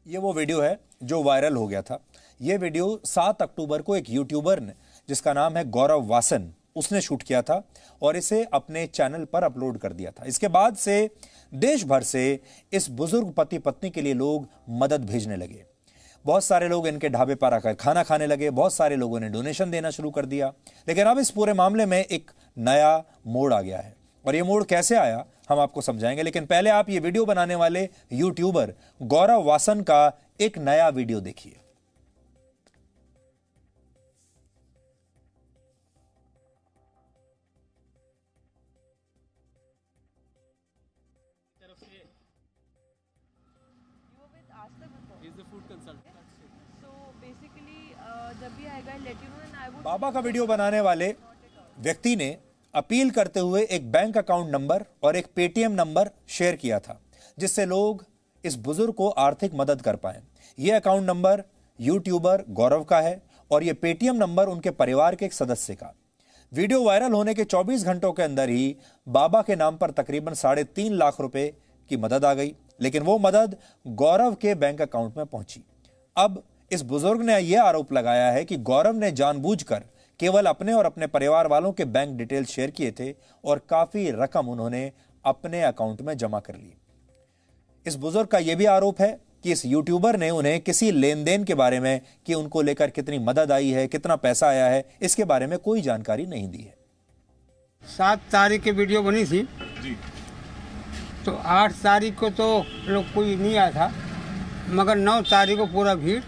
ये वो वीडियो है जो वायरल हो गया था। ये वीडियो सात अक्टूबर को एक यूट्यूबर ने, जिसका नाम है गौरव वासन, उसने शूट किया था और इसे अपने चैनल पर अपलोड कर दिया था। इसके बाद से देश भर से इस बुजुर्ग पति पत्नी के लिए लोग मदद भेजने लगे। बहुत सारे लोग इनके ढाबे पर आकर खाना खाने लगे, बहुत सारे लोगों ने डोनेशन देना शुरू कर दिया। लेकिन अब इस पूरे मामले में एक नया मोड़ आ गया है, और ये मोड़ कैसे आया हम आपको समझाएंगे। लेकिन पहले आप ये वीडियो बनाने वाले यूट्यूबर गौरव वासन का एक नया वीडियो देखिए। बाबा का वीडियो बनाने वाले व्यक्ति ने अपील करते हुए एक बैंक अकाउंट नंबर और एक पेटीएम नंबर शेयर किया था, जिससे लोग इस बुजुर्ग को आर्थिक मदद कर पाए। ये अकाउंट नंबर यूट्यूबर गौरव का है और ये पेटीएम नंबर उनके परिवार के एक सदस्य का। वीडियो वायरल होने के चौबीस घंटों के अंदर ही बाबा के नाम पर तकरीबन साढ़े तीन लाख रुपए की मदद आ गई, लेकिन वो मदद गौरव के बैंक अकाउंट में पहुंची। अब इस बुजुर्ग ने यह आरोप लगाया है कि गौरव ने जानबूझकर केवल अपने और अपने परिवार वालों के बैंक डिटेल शेयर किए थे और काफी रकम उन्होंने अपने अकाउंट में जमा कर ली। इस बुजुर्ग का यह भी आरोप है कि इस यूट्यूबर ने उन्हें किसी लेन देन के बारे में, कि उनको लेकर कितनी मदद आई है, कितना पैसा आया है, इसके बारे में कोई जानकारी नहीं दी है। सात तारीख की वीडियो बनी थी जी। तो आठ तारीख को तो लोग कोई नहीं आया था, मगर नौ तारीख को पूरा भीड़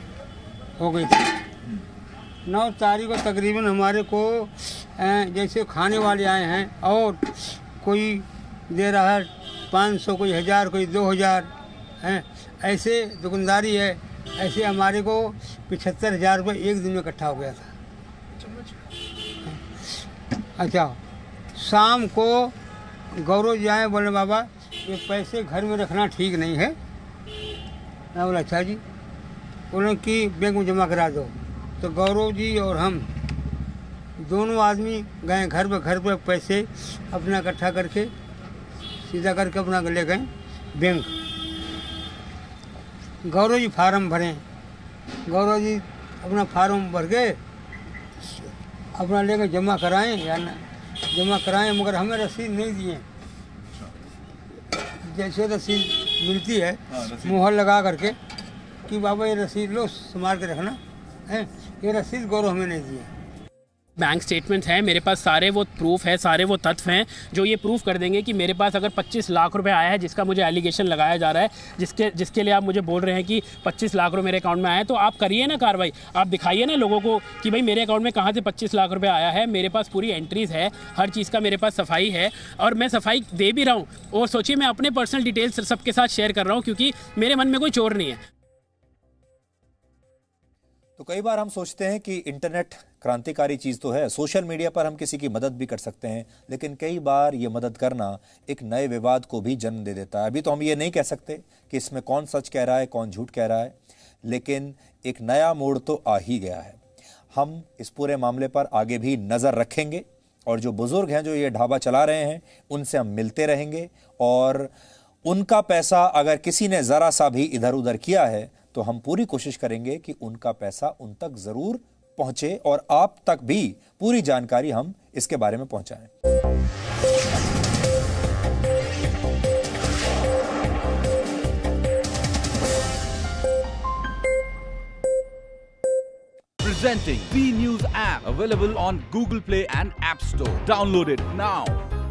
हो गई थी। नौ तारीख को तकरीबन हमारे को जैसे खाने वाले आए हैं, और कोई दे रहा है पाँच सौ, कोई हज़ार, कोई दो हज़ार हैं, ऐसे दुकानदारी है। ऐसे हमारे को पचहत्तर हज़ार रुपये एक दिन में इकट्ठा हो गया था। अच्छा, शाम को गौरव जी आए, बोले बाबा ये पैसे घर में रखना ठीक नहीं है। मैं बोला अच्छा जी, उनकी बैंक में जमा करा दो। तो गौरव जी और हम दोनों आदमी गए घर पर, घर पर पैसे अपना इकट्ठा करके सीधा करके अपना ले गए बैंक। गौरव जी फार्म भरें, गौरव जी अपना फार्म भर के अपना ले कर जमा कराएं या ना जमा कराएं, मगर हमें रसीद नहीं दिए। जैसे रसीद मिलती है मुहर लगा करके कि बाबा ये रसीद लो, संभाल के रखना है, ये रसीद गौरव हमें नहीं दिए। बैंक स्टेटमेंट है मेरे पास, सारे वो प्रूफ है, सारे वो तथ्य हैं जो ये प्रूफ कर देंगे कि मेरे पास अगर पच्चीस लाख रुपए आया है, जिसका मुझे एलिगेशन लगाया जा रहा है, जिसके जिसके लिए आप मुझे बोल रहे हैं कि पच्चीस लाख रुपए मेरे अकाउंट में आए हैं, तो आप करिए ना कार्रवाई, आप दिखाइए ना लोगों को कि भाई मेरे अकाउंट में कहाँ से पच्चीस लाख रुपये आया है। मेरे पास पूरी एंट्रीज है, हर चीज़ का मेरे पास सफाई है, और मैं सफाई दे भी रहा हूँ। और सोचिए मैं अपने पर्सनल डिटेल्स सबके साथ शेयर कर रहा हूँ, क्योंकि मेरे मन में कोई चोर नहीं है। तो कई बार हम सोचते हैं कि इंटरनेट क्रांतिकारी चीज़ तो है, सोशल मीडिया पर हम किसी की मदद भी कर सकते हैं, लेकिन कई बार ये मदद करना एक नए विवाद को भी जन्म दे देता है। अभी तो हम ये नहीं कह सकते कि इसमें कौन सच कह रहा है, कौन झूठ कह रहा है, लेकिन एक नया मोड़ तो आ ही गया है। हम इस पूरे मामले पर आगे भी नज़र रखेंगे, और जो बुज़ुर्ग हैं जो ये ढाबा चला रहे हैं उनसे हम मिलते रहेंगे, और उनका पैसा अगर किसी ने ज़रा सा भी इधर उधर किया है तो हम पूरी कोशिश करेंगे कि उनका पैसा उन तक ज़रूर पहुंचे, और आप तक भी पूरी जानकारी हम इसके बारे में पहुंचाएं। Presenting B News app available on Google Play and App Store. Download it now.